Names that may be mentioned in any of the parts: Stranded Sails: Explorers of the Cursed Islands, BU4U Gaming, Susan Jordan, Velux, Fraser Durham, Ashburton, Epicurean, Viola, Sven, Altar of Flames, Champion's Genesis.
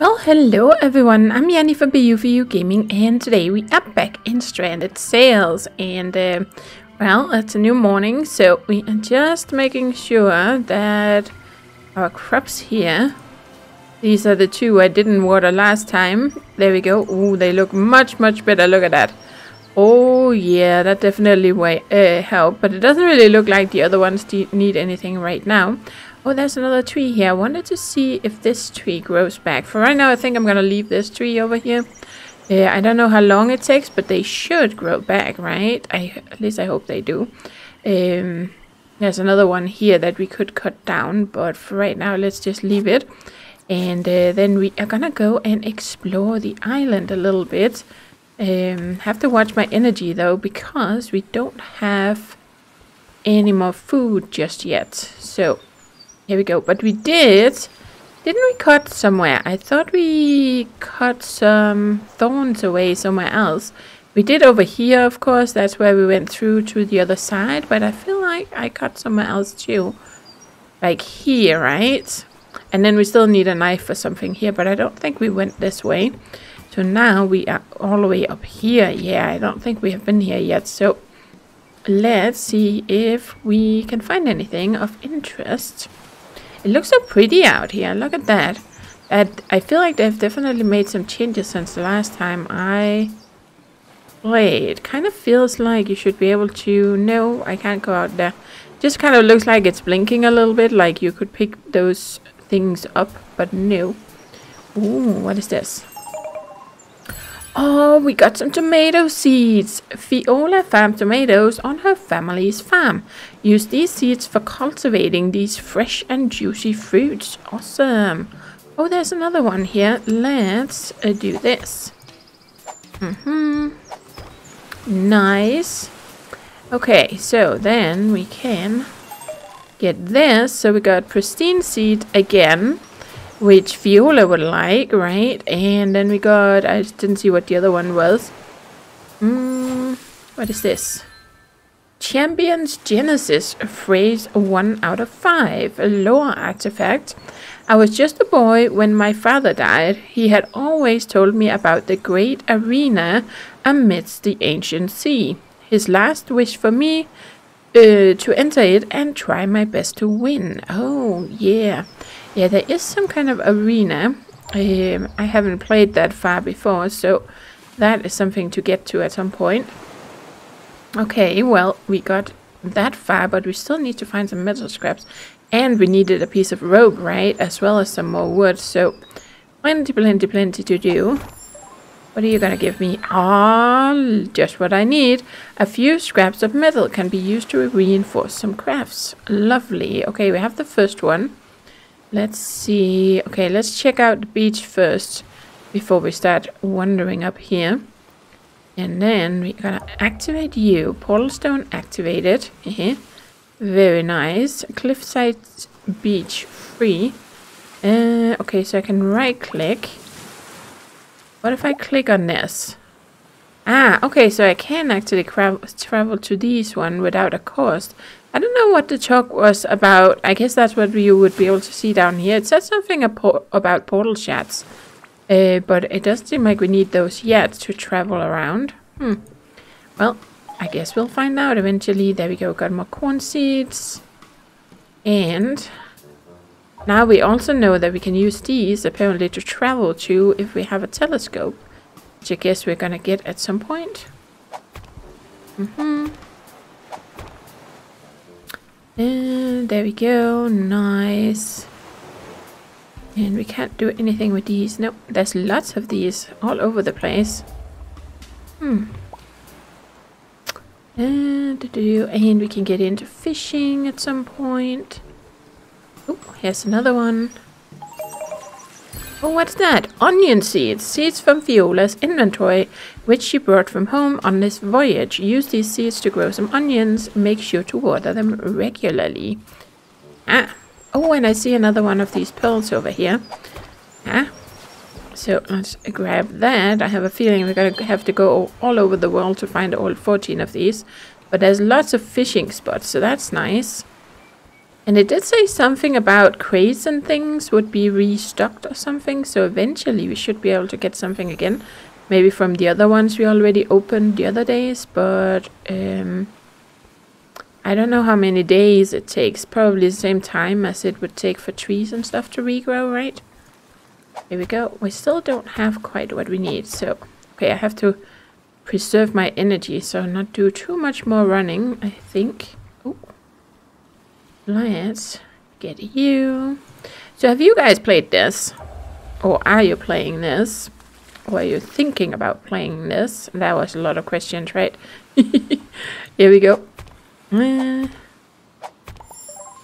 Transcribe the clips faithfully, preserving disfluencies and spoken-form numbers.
Well, hello everyone, I'm Yanni from B U four U Gaming, and today we are back in Stranded Sails, and uh, well, it's a new morning, so we are just making sure that our crops here, these are the two I didn't water last time, there we go. Oh, they look much much better, look at that. Oh yeah, that definitely way uh, helped, but it doesn't really look like the other ones need anything right now. Oh, there's another tree here. I wanted to see if this tree grows back. For right now, I think I'm going to leave this tree over here. Uh, I don't know how long it takes, but they should grow back, right? I, at least I hope they do. Um, there's another one here that we could cut down, but for right now, let's just leave it. And uh, then we are going to go and explore the island a little bit. Um, have to watch my energy, though, because we don't have any more food just yet. So... here we go. But we did, didn't we cut somewhere? I thought we cut some thorns away somewhere else. We did over here, of course. That's where we went through to the other side. But I feel like I cut somewhere else too. Like here, right? And then we still need a knife or something here. But I don't think we went this way. So now we are all the way up here. Yeah, I don't think we have been here yet. So let's see if we can find anything of interest. It looks so pretty out here. Look at that. That I feel like they've definitely made some changes since the last time I played. It kind of feels like you should be able to... no, I can't go out there. Just kind of looks like it's blinking a little bit. Like you could pick those things up, but no. Ooh, what is this? Oh, we got some tomato seeds. Viola farmed tomatoes on her family's farm. Use these seeds for cultivating these fresh and juicy fruits. Awesome. Oh, there's another one here. Let's uh, do this. Mm-hmm. Nice. Okay, so then we can get this. So we got pristine seed again, which Viola would like, right? And then we got... I just didn't see what the other one was. Mm, what is this? Champion's Genesis, phrase one out of five. A lore artifact. I was just a boy when my father died. He had always told me about the great arena amidst the ancient sea. His last wish for me... Uh, to enter it and try my best to win. Oh, yeah. Yeah, there is some kind of arena. Um, I haven't played that far before, so that is something to get to at some point. Okay, well, we got that far, but we still need to find some metal scraps. And we needed a piece of rope, right? As well as some more wood, so plenty, plenty, plenty to do. What are you gonna give me? Ah, oh, just what I need. A few scraps of metal can be used to reinforce some crafts. Lovely. Okay, we have the first one. Let's see. Okay, let's check out the beach first before we start wandering up here. And then we're gonna activate you. Portal stone activated. Uh-huh. Very nice. Cliffside beach free. Uh, okay, so I can right click. What if I click on this? Ah, okay, so I can actually travel to these one without a cost. I don't know what the talk was about. I guess that's what you would be able to see down here. It said something about portal shards, uh, but it doesn't seem like we need those yet to travel around. Hmm. Well, I guess we'll find out eventually. There we go, got more corn seeds. And... now we also know that we can use these apparently to travel to if we have a telescope, which I guess we're gonna get at some point. Mm-hmm. And there we go, nice. And we can't do anything with these. Nope, there's lots of these all over the place. Hmm. And, and we can get into fishing at some point. Oh, here's another one. Oh, what's that? Onion seeds. Seeds from Viola's inventory, which she brought from home on this voyage. Use these seeds to grow some onions. Make sure to water them regularly. Ah. Oh, and I see another one of these pearls over here. Ah. So let's grab that. I have a feeling we're going to have to go all over the world to find all fourteen of these. But there's lots of fishing spots, so that's nice. And it did say something about crates and things would be restocked or something, so eventually we should be able to get something again. Maybe from the other ones we already opened the other days, but um, I don't know how many days it takes. Probably the same time as it would take for trees and stuff to regrow, right? Here we go. We still don't have quite what we need, so... Okay, I have to preserve my energy, so not do too much more running, I think. Oh, let's get you. So have you guys played this? Or are you playing this? Or are you thinking about playing this? That was a lot of questions, right? Here we go. Uh,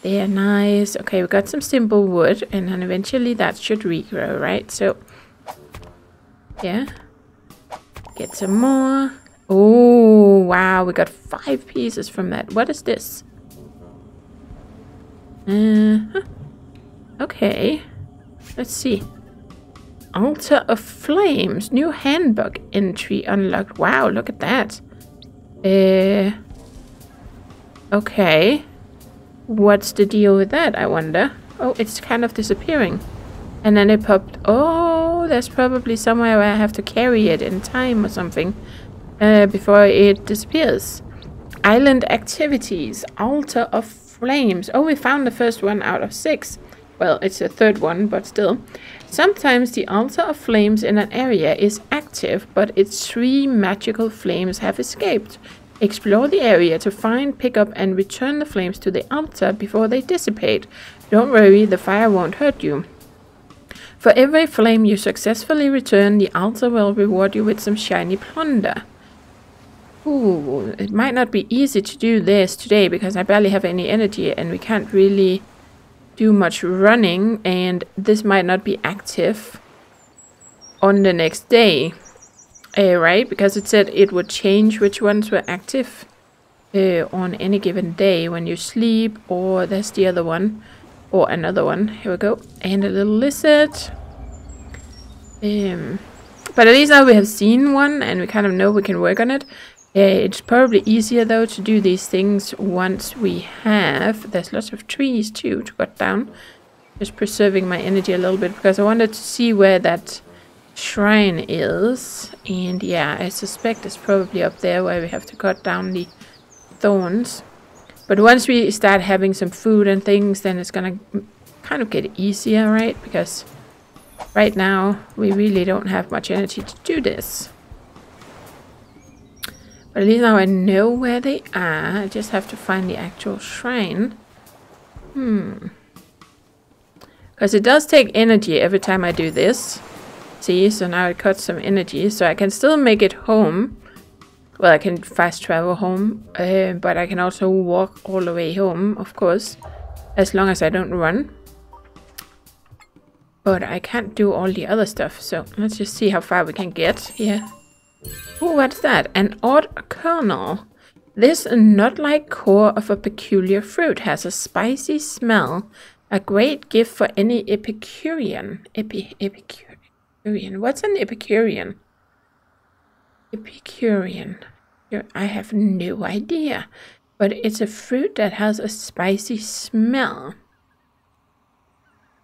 they're nice. Okay, we got some simple wood, and then eventually that should regrow, right? So, yeah. Get some more. Oh, wow, we got five pieces from that. What is this? Uh, huh. Okay, let's see. Altar of Flames, new handbook entry unlocked. Wow, look at that. Uh, okay, what's the deal with that, I wonder? Oh, it's kind of disappearing. And then it popped. Oh, there's probably somewhere where I have to carry it in time or something uh, before it disappears. Island activities, Altar of Flames. Oh, we found the first one out of six. Well, it's the third one, but still. Sometimes the Altar of Flames in an area is active, but its three magical flames have escaped. Explore the area to find, pick up, and return the flames to the altar before they dissipate. Don't worry, the fire won't hurt you. For every flame you successfully return, the altar will reward you with some shiny plunder. Ooh, it might not be easy to do this today because I barely have any energy and we can't really do much running, and this might not be active on the next day, uh, right? Because it said it would change which ones were active uh, on any given day when you sleep, or that's the other one. Or another one. Here we go. And a little lizard. Um, but at least now we have seen one and we kind of know we can work on it. Uh, it's probably easier though to do these things once we have... There's lots of trees too to cut down. Just preserving my energy a little bit because I wanted to see where that shrine is. And yeah, I suspect it's probably up there where we have to cut down the thorns. But once we start having some food and things, then it's gonna kind of get easier, right? Because right now, we really don't have much energy to do this. But at least now I know where they are. I just have to find the actual shrine. Hmm. Because it does take energy every time I do this. See, so now it cuts some energy, so I can still make it home. Well, I can fast travel home, uh, but I can also walk all the way home, of course, as long as I don't run. But I can't do all the other stuff, so let's just see how far we can get. Yeah. Oh, what's that? An odd kernel. This nut-like core of a peculiar fruit has a spicy smell, a great gift for any Epicurean. Epi Epicurean. What's an Epicurean? Epicurean. I have no idea, but it's a fruit that has a spicy smell.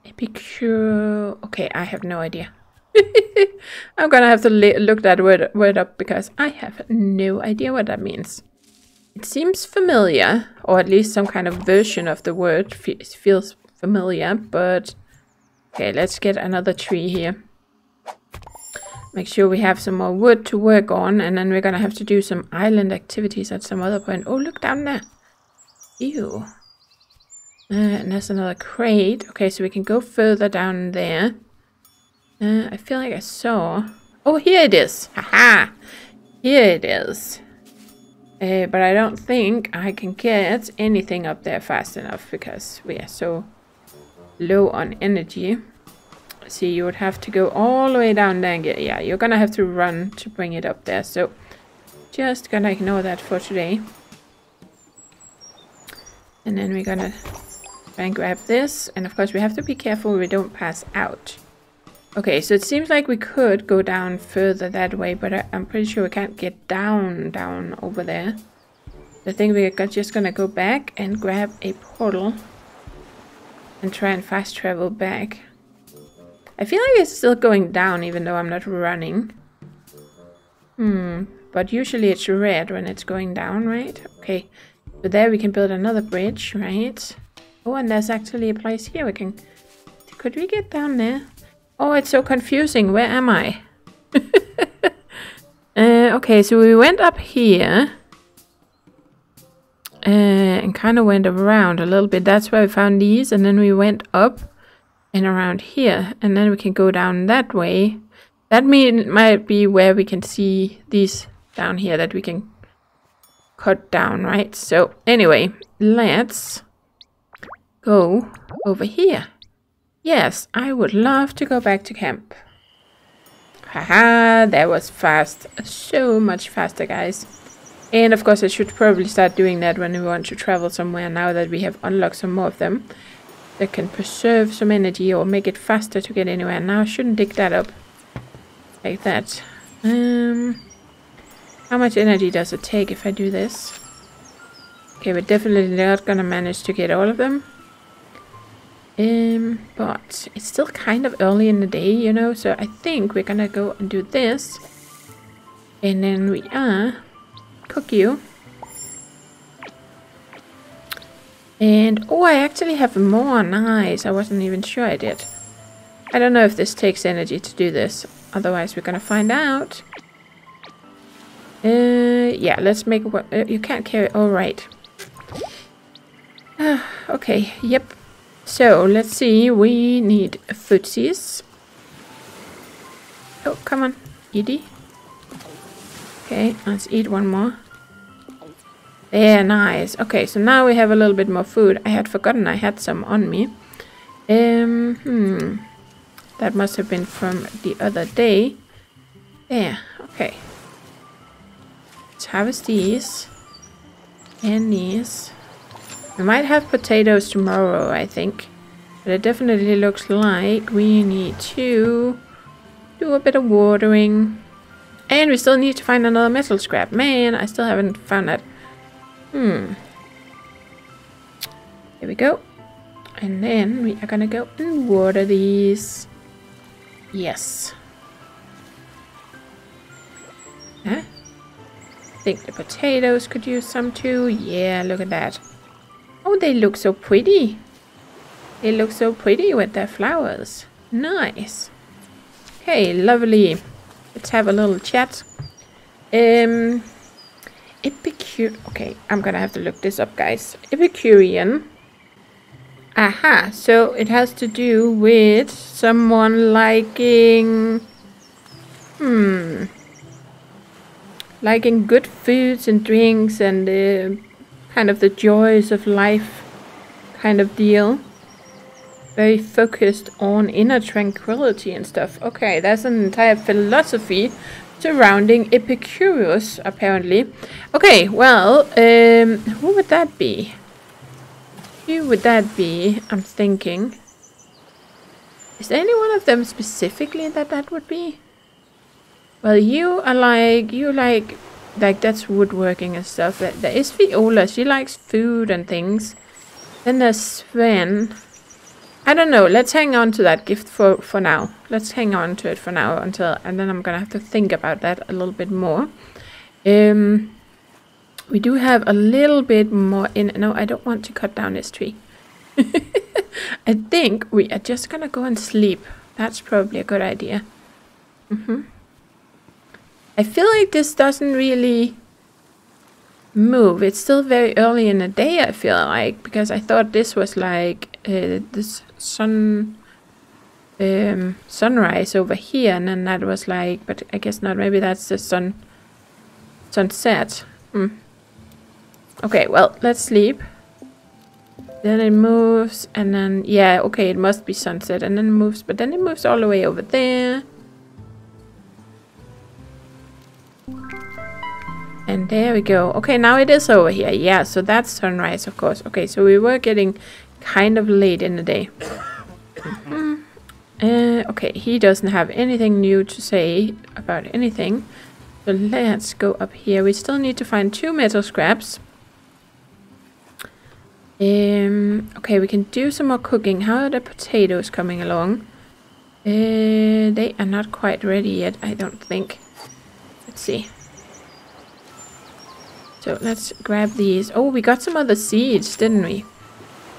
Epicure. Okay, I have no idea. I'm gonna have to look that word, word up because I have no idea what that means. It seems familiar, or at least some kind of version of the word fe feels familiar, but... Okay, let's get another tree here. Make sure we have some more wood to work on, and then we're gonna have to do some island activities at some other point. Oh, look down there. Ew. Uh, and there's another crate. Okay, so we can go further down there. Uh, I feel like I saw... Oh, here it is. Haha. Here it is. Uh, but I don't think I can get anything up there fast enough because we are so low on energy. See, you would have to go all the way down there and get... Yeah, you're gonna have to run to bring it up there, so... Just gonna ignore that for today. And then we're gonna try and grab this. And of course, we have to be careful we don't pass out. Okay, so it seems like we could go down further that way, but I, I'm pretty sure we can't get down, down over there. I think we're just gonna go back and grab a portal. and try and fast travel back. I feel like it's still going down even though I'm not running. Hmm, but usually it's red when it's going down, right? Okay, so there we can build another bridge, right? Oh, and there's actually a place here we can... Could we get down there? Oh, it's so confusing. Where am I? uh, okay, so we went up here. Uh, and kind of went around a little bit. That's where we found these. And then we went up and around here. And then we can go down that way. That mean, might be where we can see these down here that we can cut down, right? So anyway, let's go over here. Yes, I would love to go back to camp. Haha, that was fast. So much faster, guys. And of course I should probably start doing that when we want to travel somewhere now that we have unlocked some more of them. That can preserve some energy or make it faster to get anywhere. Now I shouldn't dig that up. Like that. Um, how much energy does it take if I do this? Okay, we're definitely not gonna manage to get all of them. Um, but it's still kind of early in the day, you know, so I think we're gonna go and do this. And then we are... cook you. And oh, I actually have more. Nice. I wasn't even sure I did. I don't know if this takes energy to do this. Otherwise we're gonna find out. Uh, yeah, let's make what uh, you can't carry. All right. Uh, okay. Yep. So let's see. We need footsies. Oh, come on, Edie. Okay, let's eat one more. Yeah, nice. Okay, so now we have a little bit more food. I had forgotten I had some on me. Um, hmm. That must have been from the other day. Yeah, okay. Let's harvest these. And these. We might have potatoes tomorrow, I think. But it definitely looks like we need to do a bit of watering. And we still need to find another metal scrap. Man, I still haven't found that. Hmm. Here we go. And then we are gonna go and water these. Yes. Huh? I think the potatoes could use some too. Yeah, look at that. Oh, they look so pretty. They look so pretty with their flowers. Nice. Okay, lovely. Let's have a little chat. Um, Epicure... Okay, I'm gonna have to look this up, guys. Epicurean. Aha, so it has to do with someone liking... Hmm. Liking good foods and drinks and uh, kind of the joys of life kind of deal. Very focused on inner tranquility and stuff. Okay, there's an entire philosophy surrounding Epicurus, apparently. Okay, well, um, who would that be? Who would that be, I'm thinking? Is there any one of them specifically that that would be? Well, you are like, you like, like that's woodworking and stuff. There is Viola, she likes food and things. Then there's Sven. I don't know, let's hang on to that gift for, for now. Let's hang on to it for now, until, and then I'm gonna have to think about that a little bit more. Um, we do have a little bit more in, no, I don't want to cut down this tree. I think we are just gonna go and sleep. That's probably a good idea. Mm-hmm. I feel like this doesn't really move. It's still very early in the day, I feel like, because I thought this was like, Uh, this sun um, sunrise over here, and then that was like, but I guess not. Maybe that's the sun sunset. Mm. Okay, well, let's sleep. Then it moves, and then yeah, okay, it must be sunset, and then it moves, but then it moves all the way over there, and there we go. Okay, now it is over here. Yeah, so that's sunrise, of course. Okay, so we were getting kind of late in the day. Mm-hmm. uh, okay, he doesn't have anything new to say about anything. So let's go up here. We still need to find two metal scraps. Um, okay, we can do some more cooking. How are the potatoes coming along? Uh, they are not quite ready yet, I don't think. Let's see. So let's grab these. Oh, we got some other seeds, didn't we?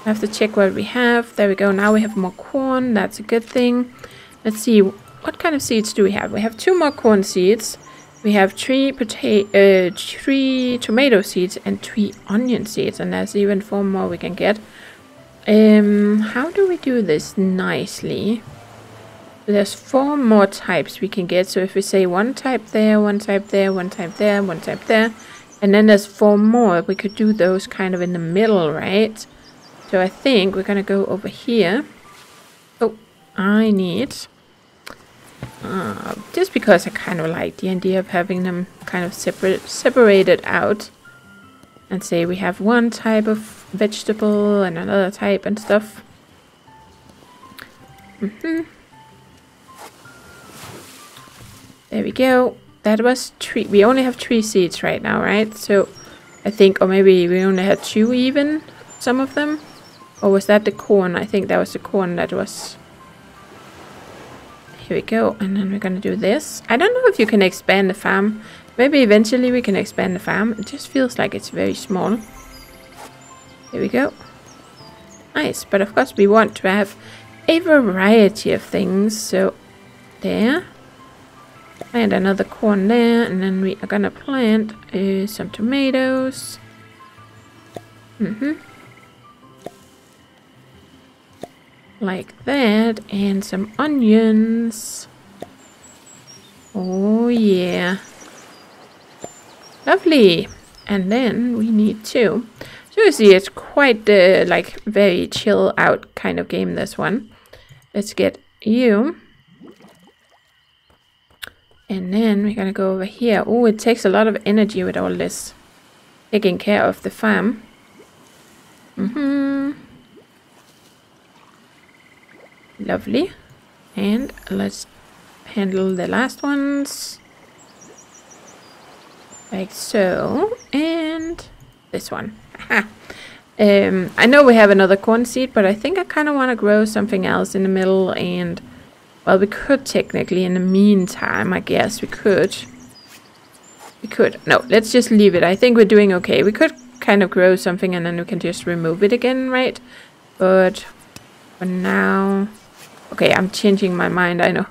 I have to check what we have. There we go. Now we have more corn. That's a good thing. Let's see. What kind of seeds do we have? We have two more corn seeds. We have three potato, uh, three tomato seeds and three onion seeds. And there's even four more we can get. Um, how do we do this nicely? There's four more types we can get. So if we say one type there, one type there, one type there, one type there, and then there's four more, we could do those kind of in the middle, right? So I think we're gonna go over here. Oh, I need uh, just because I kind of like the idea of having them kind of separate, separated out, and say we have one type of vegetable and another type and stuff. Mm-hmm. There we go. That was three. We only have three seeds right now, right? So I think, or maybe we only had two even, some of them. Or was that the corn? I think that was the corn that was... Here we go. And then we're going to do this. I don't know if you can expand the farm. Maybe eventually we can expand the farm. It just feels like it's very small. Here we go. Nice. But of course we want to have a variety of things. So there. Plant another corn there, and then we are gonna plant uh, some tomatoes. Mm-hmm. Like that, and some onions. Oh yeah. Lovely. And then we need two. So you see, it's quite the, like, very chill out kind of game, this one. Let's get you. And then we're gonna go over here. Oh, it takes a lot of energy with all this taking care of the farm. Mm-hmm. Lovely. And let's handle the last ones. Like so. And this one. Aha. Um, I know we have another corn seed, but I think I kind of want to grow something else in the middle and... Well, we could technically, in the meantime, I guess, we could. We could. No, let's just leave it. I think we're doing okay. We could kind of grow something and then we can just remove it again, right? But for now... Okay, I'm changing my mind, I know.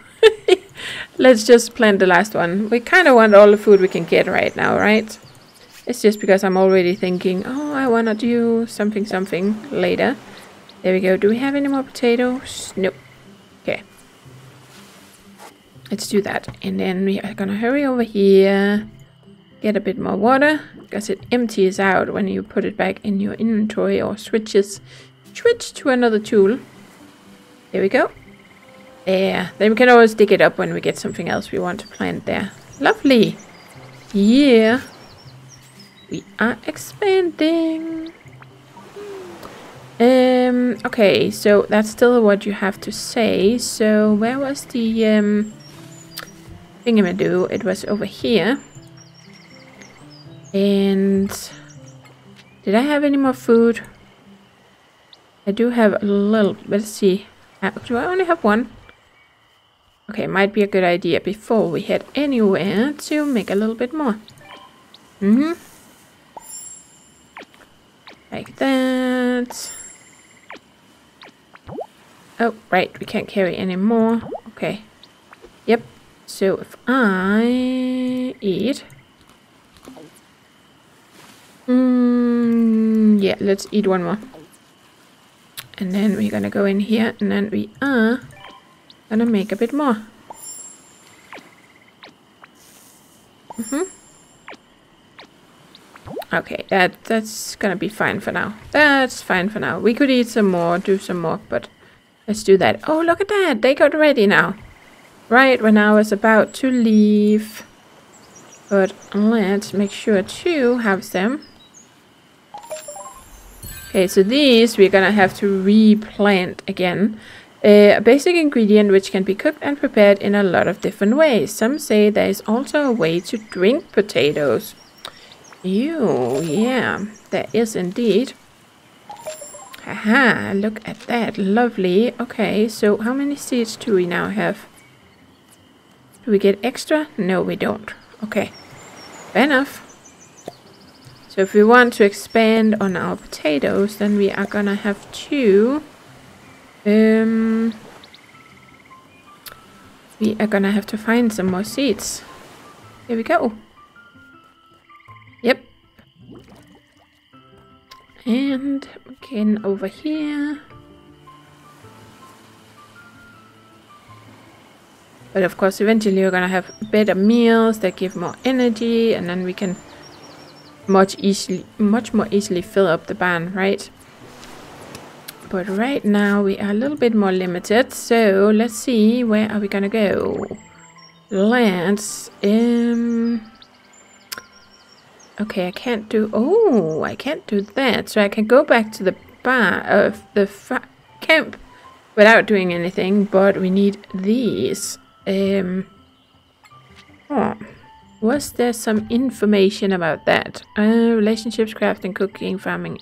Let's just plant the last one. We kind of want all the food we can get right now, right? It's just because I'm already thinking, oh, I want to do something, something later. There we go. Do we have any more potatoes? Nope. Let's do that, and then we are gonna hurry over here, get a bit more water, because it empties out when you put it back in your inventory or switches switch to another tool. There we go. There. Then we can always dig it up when we get something else we want to plant there. Lovely. Yeah. We are expanding. Um. Okay, so that's still what you have to say. So where was the... um? Thingamadoo, it was over here. And did I have any more food? I do have a little. Let's see. Uh, do I only have one? Okay, might be a good idea before we head anywhere to make a little bit more. Mm-hmm. Like that. Oh, right. We can't carry any more. Okay. Yep. So if I eat, mm, yeah, let's eat one more. And then we're gonna go in here, and then we are gonna make a bit more. Mm-hmm. Okay, that that's gonna be fine for now. That's fine for now. We could eat some more, do some more, but let's do that. Oh, look at that! They got ready now. Right when I was about to leave, but let's make sure to have them. Okay, so these we're gonna have to replant again. Uh, a basic ingredient which can be cooked and prepared in a lot of different ways. Some say there is also a way to drink potatoes. Ew, yeah, there is indeed. Haha, look at that. Lovely. Okay, so how many seeds do we now have? Do we get extra? No, we don't. Okay, fair enough. So if we want to expand on our potatoes, then we are gonna have to... Um, we are gonna have to find some more seeds. Here we go. Yep. And again over here. But of course, eventually we're gonna have better meals that give more energy, and then we can much easily much more easily fill up the barn, right? But right now we are a little bit more limited, so let's see, where are we gonna go? Let's um okay, I can't do oh I can't do that, so I can go back to the bar of the fa camp without doing anything, but we need these. um oh. Was there some information about that? Uh, relationships, crafting, cooking, farming.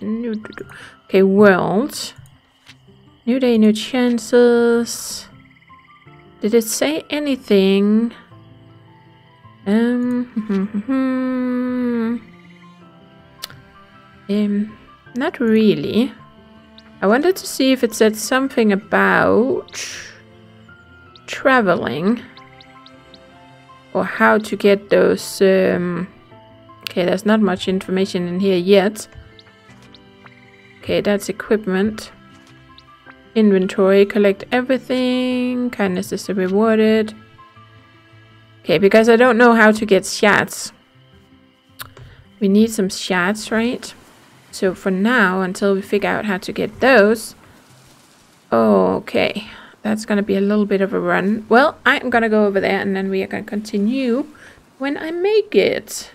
Okay, world. New day, new chances. Did it say anything? Um, um not really. I wanted to see if it said something about traveling. Or how to get those... Um, okay, there's not much information in here yet. Okay, that's equipment. Inventory, collect everything. Kindness is rewarded. Okay, because I don't know how to get shards. We need some shards, right? So for now, until we figure out how to get those... Okay... That's going to be a little bit of a run. Well, I'm going to go over there and then we are going to continue when I make it.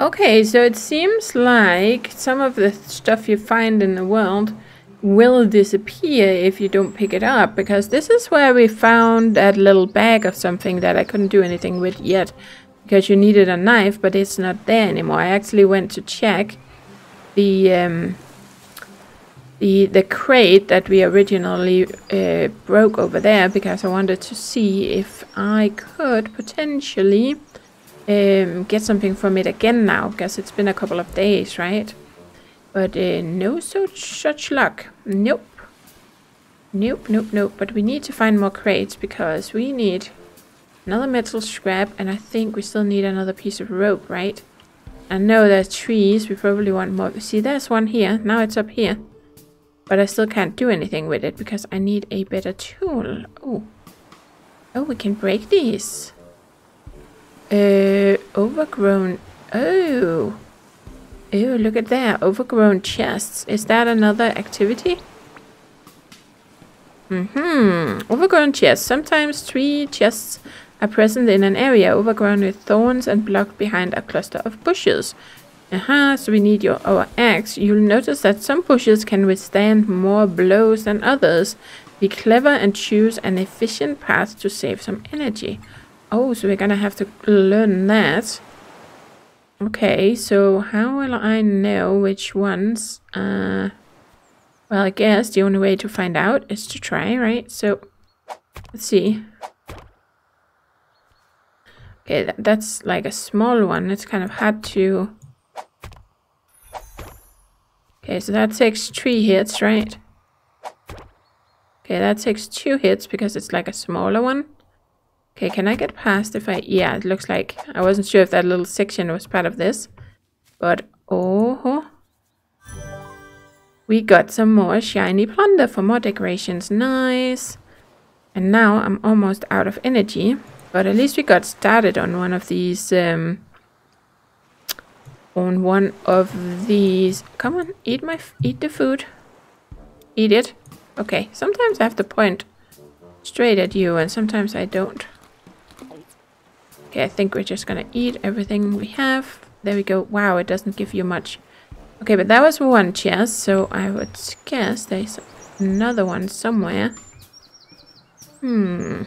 Okay, so it seems like some of the stuff you find in the world will disappear if you don't pick it up, because this is where we found that little bag of something that I couldn't do anything with yet because you needed a knife, but it's not there anymore. I actually went to check the... Um, The, the crate that we originally uh, broke over there, because I wanted to see if I could potentially um, get something from it again now, because it's been a couple of days, right? But uh, no so such luck. Nope. Nope, nope, nope. But we need to find more crates, because we need another metal scrap, and I think we still need another piece of rope, right? I know there's trees, we probably want more. See, there's one here. Now it's up here. But I still can't do anything with it, because I need a better tool. Oh, oh, we can break these. Uh, overgrown. Oh. Oh, look at that. Overgrown chests. Is that another activity? Mm-hmm. Overgrown chests. Sometimes three chests are present in an area, overgrown with thorns and blocked behind a cluster of bushes. Uh-huh, so we need your our axe. You'll notice that some bushes can withstand more blows than others. Be clever and choose an efficient path to save some energy. Oh, so we're gonna have to learn that. Okay, so how will I know which ones? Uh, well, I guess the only way to find out is to try, right? So, let's see. Okay, that, that's like a small one. It's kind of hard to... Okay, so that takes three hits, right? Okay, that takes two hits because it's like a smaller one. Okay, can I get past if I... Yeah, it looks like... I wasn't sure if that little section was part of this. But, oh... We got some more shiny plunder for more decorations. Nice. And now I'm almost out of energy. But at least we got started on one of these... Um, on one of these. Come on, eat my f eat the food. Eat it. Okay, sometimes I have to point straight at you and sometimes I don't. Okay, I think we're just gonna eat everything we have. There we go. Wow, it doesn't give you much. Okay, but that was one chest, so I would guess there's another one somewhere. Hmm.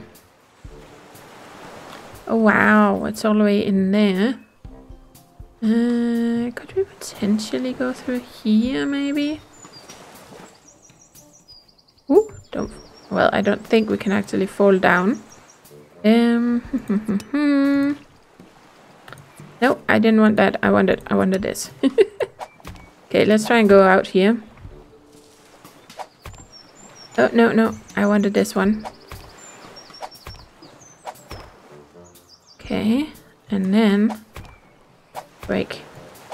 Oh wow, it's all the way in there. Uh, could we potentially go through here, maybe? Well, I don't think we can actually fall down. Um, no, I didn't want that. I wanted, I wanted this. Okay, let's try and go out here. Oh, no, no. I wanted this one. Okay, and then break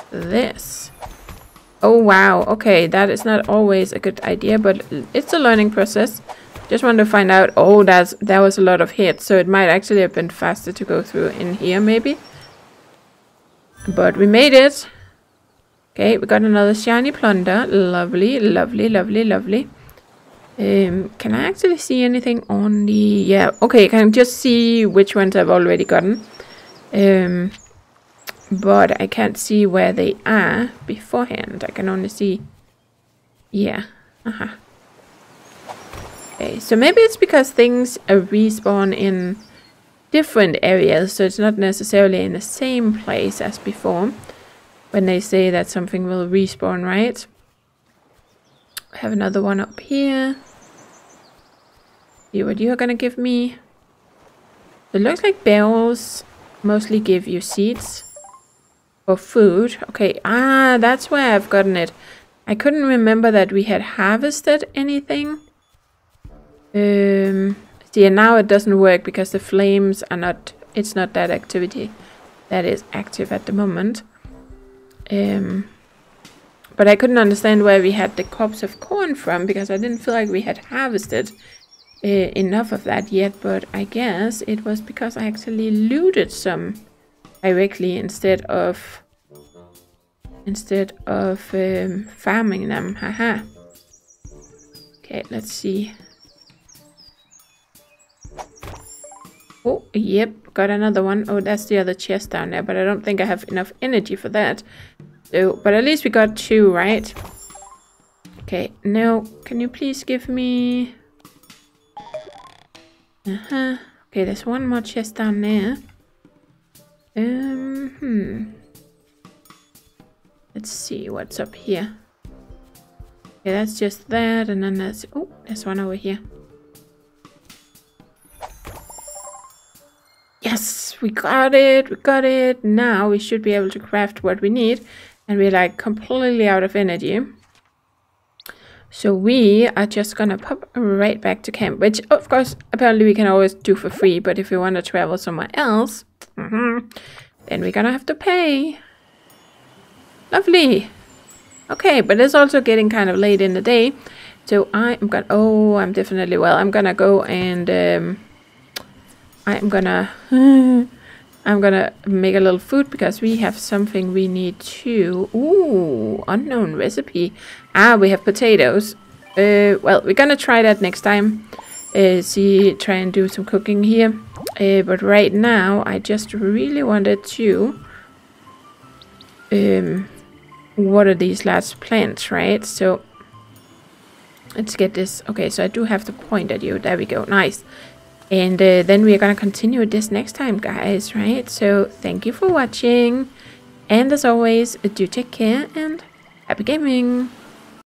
this. Oh, wow. Okay, that is not always a good idea, but it's a learning process. Just wanted to find out. Oh, that's, that was a lot of hits, so it might actually have been faster to go through in here, maybe. But we made it. Okay, we got another shiny plunder. Lovely, lovely, lovely, lovely. Um, can I actually see anything on the... Yeah, okay, I can just see which ones I've already gotten. Um, but I can't see where they are beforehand. I can only see... Yeah, uh-huh. Okay, so maybe it's because things uh, respawn in different areas, so it's not necessarily in the same place as before. When they say that something will respawn, right? I have another one up here. See what you're gonna give me. It looks like barrels mostly give you seeds or food. Okay, ah, that's where I've gotten it. I couldn't remember that we had harvested anything. Um, see, and now it doesn't work because the flames are not, it's not that activity that is active at the moment. Um... But I couldn't understand where we had the crops of corn from, because I didn't feel like we had harvested uh, enough of that yet. But I guess it was because I actually looted some directly instead of instead of um, farming them. Haha. Okay, let's see. Oh, yep, got another one. Oh, that's the other chest down there, but I don't think I have enough energy for that. So, but at least we got two, right? Okay, now, can you please give me... Uh-huh. Okay, there's one more chest down there. Um, hmm. Let's see what's up here. Okay, that's just that, and then that's... Oh, there's one over here. Yes, we got it, we got it. Now we should be able to craft what we need. And we're like completely out of energy. So we are just gonna pop right back to camp, which of course, apparently we can always do for free, but if we want to travel somewhere else, mm-hmm, then we're gonna have to pay. Lovely. Okay, but it's also getting kind of late in the day. So I'm gonna, oh, I'm definitely, well, I'm gonna go and um, I'm gonna... I'm gonna make a little food because we have something we need to... Ooh, unknown recipe. Ah, we have potatoes. Uh, well, we're gonna try that next time. Uh, see, try and do some cooking here. Uh, but right now, I just really wanted to... Um, water these large plants, right? So, let's get this. Okay, so I do have to point at you. There we go. Nice. And uh, then we're going to continue this next time, guys, right? So, thank you for watching. And as always, do take care and happy gaming.